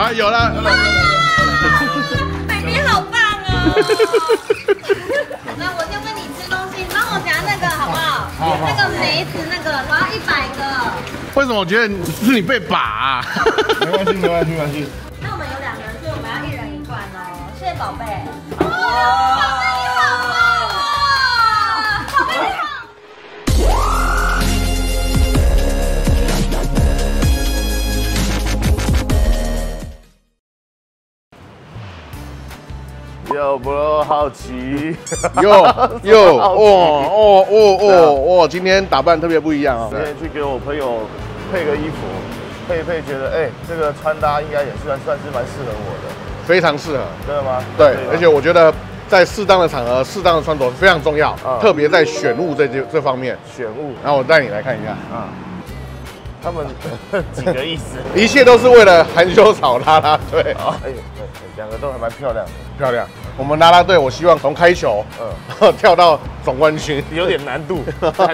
啊，有了！，baby 好棒哦！那我就跟你吃东西，帮我夹那个好不好？好。那个梅子那个，我要100个。为什么我觉得是你被把？没关系，没关系，没关系。那我们有2个人，所以我们要1人1罐哦。谢谢宝贝。哇！ 有不好奇？有哦！今天打扮特别不一样啊！今天去给我朋友配个衣服，配一配，觉得哎，这个穿搭应该也算是蛮适合我的，非常适合，真的吗？对，而且我觉得在适当的场合，适当的穿着非常重要，特别在选物这方面。选物，然后我带你来看一下啊，他们几个意思，一切都是为了含羞草啦啦队。哎，2个都还蛮漂亮的，漂亮。 我们啦啦队，我希望从开球，跳到总冠军，有点难度，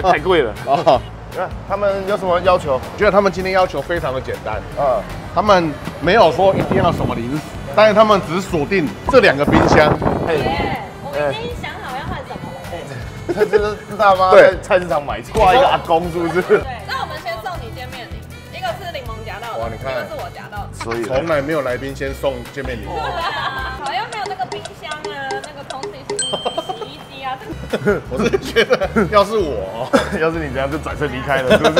太贵了啊！你看他们有什么要求？觉得他们今天要求非常的简单，他们没有说一定要什么零食，但是他们只锁定这2个冰箱。哎，我已经想好要换什么了。他这是大妈在菜市场买挂一个阿公，是不是？对。那我们先送你见面礼，一个是柠檬夹到的，一个是我夹到的，所以从来没有来宾先送见面礼。 我是觉得，要是你这样就转身离开了，是不是？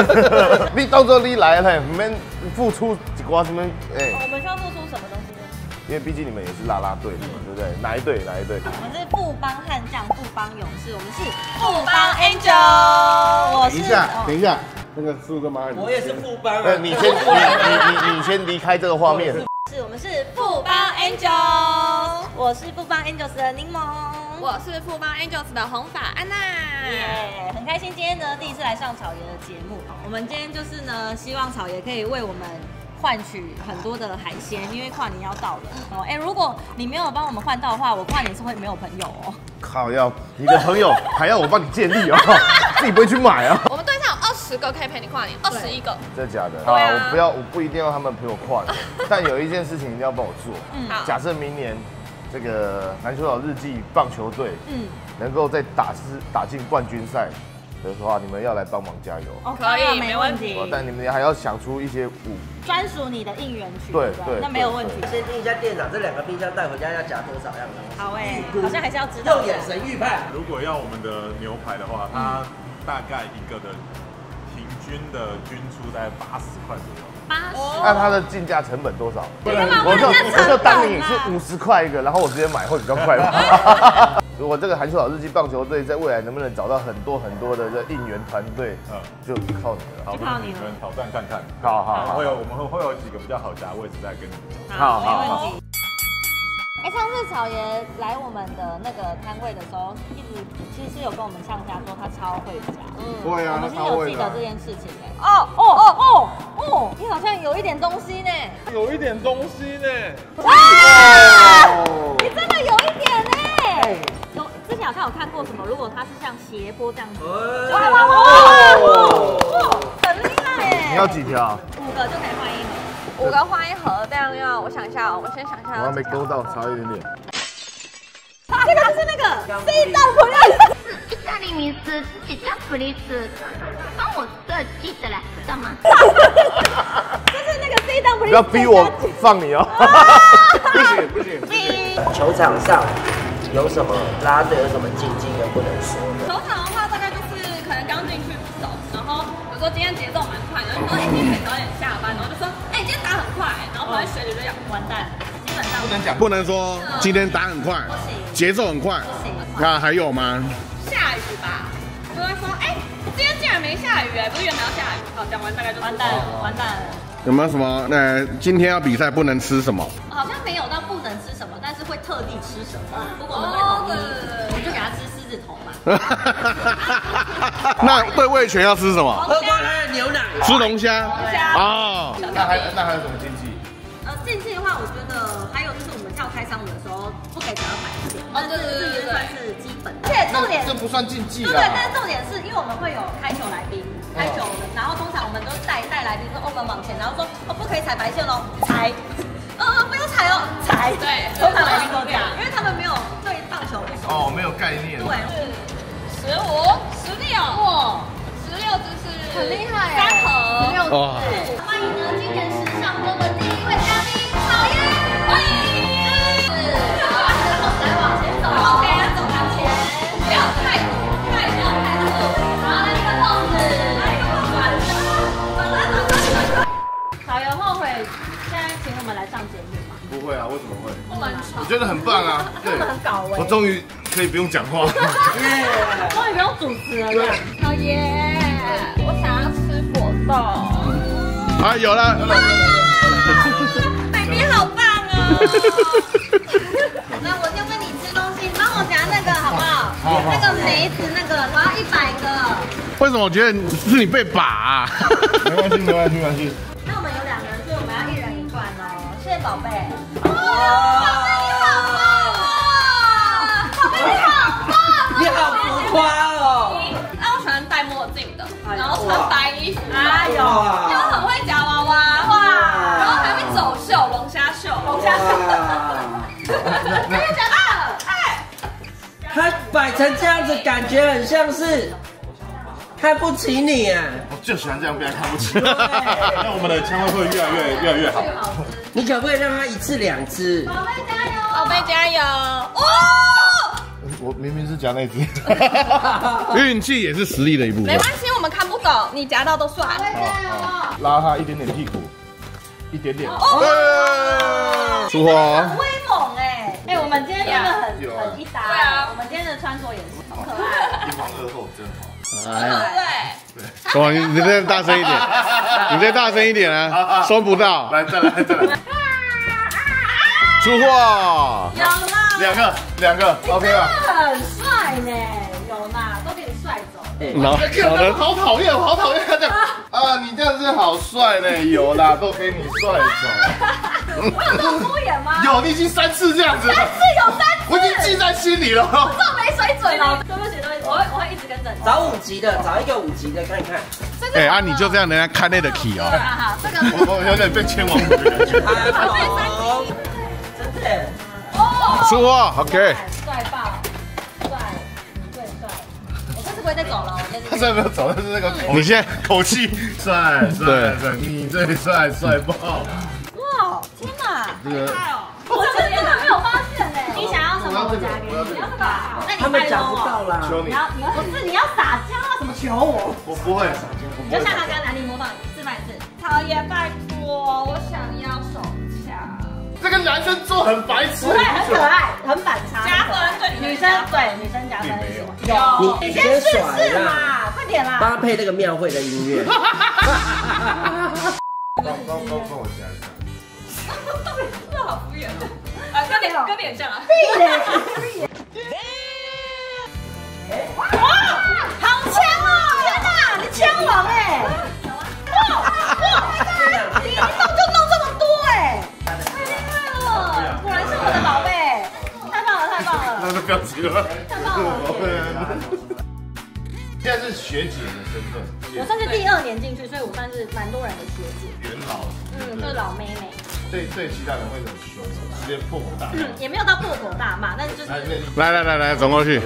你到时候你来了，你们付出几瓜什么？哎，我们需要付出什么东西呢？因为毕竟你们也是啦啦队嘛，对不对？哪一队？我们是富邦悍将、富邦勇士，我们是富邦 Angel。我是。等一下，那个叔跟妈，我也是富邦。你先离开这个画面。是我们是富邦 Angel， 我是富邦 Angels 的柠檬。 我是富邦 Angels 的红发安娜，耶，很开心今天呢第1次来上草爷的节目。我们今天就是呢，希望草爷可以为我们换取很多的海鲜，因为跨年要到了哦。哎，如果你没有帮我们换到的话，我跨年是会没有朋友哦。靠，要你的朋友还要我帮你建立哦，自己不会去买啊。我们队上有20个可以陪你跨年，21个。真的假的？好，我不一定要他们陪我跨年，但有一件事情一定要帮我做。假设明年。 这个篮球岛日记棒球队，能够再打进冠军赛的话，你们要来帮忙加油。哦，可以，没问题。但你们还要想出一些舞，专属你的应援曲。对，那没有问题。先听一下店长，这2个冰箱带回家要加多少样子？好哎，好像还是要知道。用眼神预判。如果要我们的牛排的话，它大概一个的平均的均出在80块左右。 80，那它的进价成本多少？我就当你是50块一个，然后我直接买会比较快吧。如果这个含羞草日记棒球队在未来能不能找到很多的这应援团队，就靠你了，你们挑战看看。好，我们会有几个比较好夹位置再跟你讲。好。哎，上次草爷来我们的那个摊位的时候，其实有跟我们上家说他超会夹，对啊，我们是有记得这件事情的。哦，你好像有一点东西呢，哇，你真的有一点呢。之前好像有看过什么，如果它是像斜坡这样子，哇，很厉害哎。你要几条？5个就可以换一盒。5个换一盒，这样要我想一下哦，我先想一下。我还没勾到，差一点点。这个是那个非常漂亮。是意大利名字，是意大利名字，帮我设计的嘞，知道吗？就是那个非常不要逼我放你哦！不行！球场上有什么拉队有什么禁忌又不能说的？球场的话，大概就是可能刚进去不熟，然后我说今天节奏蛮快的，然后你可以早点下班，然后就说。 打很快，然后跑在水里就讲完蛋，基本上不能讲，不能说今天打很快，节奏很快，不行。那还有吗？下雨吧，就会说哎，今天竟然没下雨哎，不是原本要下雨，好讲完大概就完蛋了。有没有什么？今天要比赛不能吃什么？好像没有到不能吃什么，但是会特地吃什么。如果我们会统一，我们就给他吃狮子头嘛。那对味全要吃什么？喝光他的牛奶，吃龙虾。哦。 那还有什么禁忌？禁忌的话，我觉得还有就是我们叫开商的时候不可以讲到100点，这也算是基本。而且重点，这不算禁忌。对，但是重点是因为我们会有开球来宾，开球的，然后通常我们都带来宾说我们往前，然后说哦不可以踩白线喽，踩，哦，不要踩哦，踩。对，通常来宾都这样，因为他们没有对棒球不熟。哦，没有概念。对，15、16，哇，16只是很厉害，3盒，16只。欢迎呢，今年时尚周的第一位嘉宾，草菸，欢迎。来往前走，往前走，往前，不要太多，不要太多，然后来一个pose，来一个pose，草菸后悔现在请我们来上节目吗？不会啊，为什么会？我觉得很棒啊，对，我终于可以不用讲话，终于不用主持了。草菸，我想要吃果冻。啊，有了 ，baby 好棒哦。 那我就跟你吃东西，帮我夹那个好不好？好，那个梅子那个，我要100个。为什么我觉得是你被把啊？没关系，没关系，没关系。那我们有2个人，所以我们要1人1罐哦。谢谢宝贝。哦，宝贝你好棒哦！你好浮夸哦。那我喜欢戴墨镜的，然后穿白衣服。哎呦，又很会夹娃娃，哇，然后还会走秀，龙虾秀，龙虾秀。 他摆成这样子，感觉很像是看不起你啊！我就喜欢这样被他看不起。那我们的枪会越来越好。你可不可以让他1次2只？宝贝加油！宝贝加油！哦！我明明是夹那只，运气也是实力的一部分。没关系，我们看不懂，你夹到都算。拉他1点点屁股，1点点。哦！舒服。 我们今天真的很一搭，对啊，我们今天的穿着也是很可爱，1房2后真好，哎，对，哇，你再大声一点，你再大声一点啊，收不到，来再来，出货，有啦，2个 ，OK 吧，很帅呢，有啦，都给你帅走，老人好讨厌，我好讨厌他这样啊，你这样子好帅呢，有啦，都给你帅走。 我有这么敷衍吗？有，你已经3次这样子了。3次有3次，我已经记在心里了。我这么没水准了，对不起，对不起，我会一直跟着你。找5级的，找1个5级的看一看。哎啊，你就这样，人家看得起哦。这个我有点被千王母的感觉。好，真的。哦，出货 ，OK。帅爆，帅，最帅。我这次不会再走了，我这次。再没有走，但是那个你现在口气帅，你最帅，帅爆。 天哪！这个我真的没有发现哎！你想要什么？我夹给你。你要什么？那你拜托我。你要不是你要撒娇啊？什么求我？我不会撒娇。你就像他刚才你模仿示范一次。草菸，拜托，我想要手枪。这个男生做很白痴，对，很可爱，很反差。加分对女生，对女生加分。有，你先试试嘛，快点啦！搭配那个庙会的音乐。帮我加一下。 这好敷衍啊！跟脸像啊！闭眼！哇，好强哦！天哪，你枪王哎！哇！你一弄就弄这么多哎！太厉害了！果然是我的宝贝！太棒了，太棒了！那是表情了！太棒了！ 现在是学姐的身份，我算是第2年进去，所以我算是蛮多人的学姐，元老，嗯，就是老妹妹。对，其他人会很凶，直接破口大骂。嗯，也没有到破口大骂，但是就是来，转过去。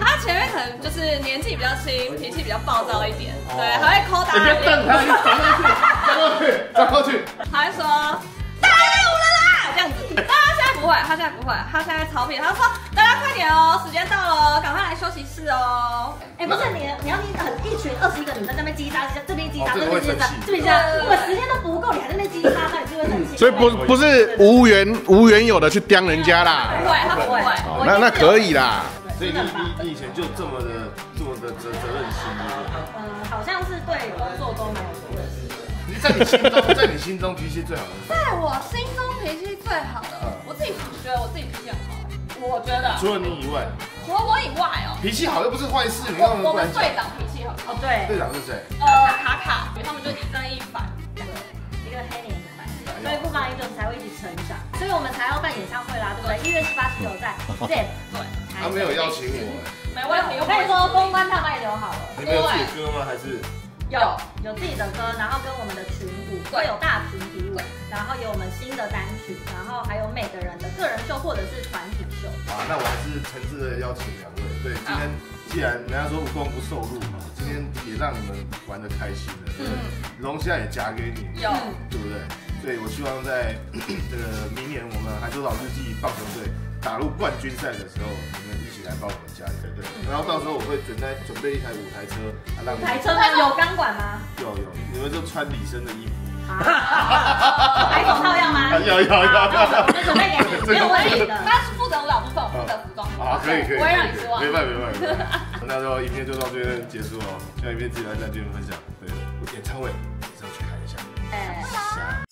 他前面可能就是年纪比较轻，脾气比较暴躁一点，对，还会抠打人。别瞪他，转过去。还说大家来我们啦，这样子。他现在不会，他现在超皮，他说大家快点哦，时间到了，赶快来休息室哦。 哎，不是你要一群21个女生在那边叽喳叽喳，这边叽喳，这边叽喳，我时间都不够，你还在那叽叽喳喳，你就会生气。所以不是无缘有的去刁人家啦。不会，他不会。那可以啦。所以你以前就这么的责任心。嗯，好像是对工作都没有责任心。你在你心中脾气最好的？在我心中脾气最好的，我自己觉得我自己脾气很好。 我觉得除了你以外，除了我以外哦，脾气好又不是坏事。我们队长脾气好哦，对，队长是谁？卡，因为他们就1正1反，对，一个黑脸一个白脸，所以不妨一种才会一起成长，所以我们才要办演唱会啦，对不对？1月18、19在 ZEP， 对，他没有邀请我，没问题。我跟你说，公关他把你留好了，你没有自己歌吗？还是有自己的歌，然后跟我们的群舞会有大群体舞，然后有我们新的单曲，然后还有每个人的个人秀或者是团体秀。啊，那我还是诚挚的邀请两位，对，今天既然人家说无功不受禄嘛，今天也让你们玩得开心了，对，荣幸也夹给你，有，对不对？所以我希望在这个明年我们《韩球岛日记》棒球队打入冠军赛的时候，你们一起来帮我们加油，对。然后到时候我会准备一台舞台车，舞台车有钢管吗？有，你们就穿李生的衣服。还有套样吗？有。我们准备给你，没有问题的。他是负责舞蹈部分，我负责服装。啊，可以。不会让你失望。没办法。那就影片就到这边结束哦，下影片记得来跟我们分享。对，演唱会一定要去看一下。哎。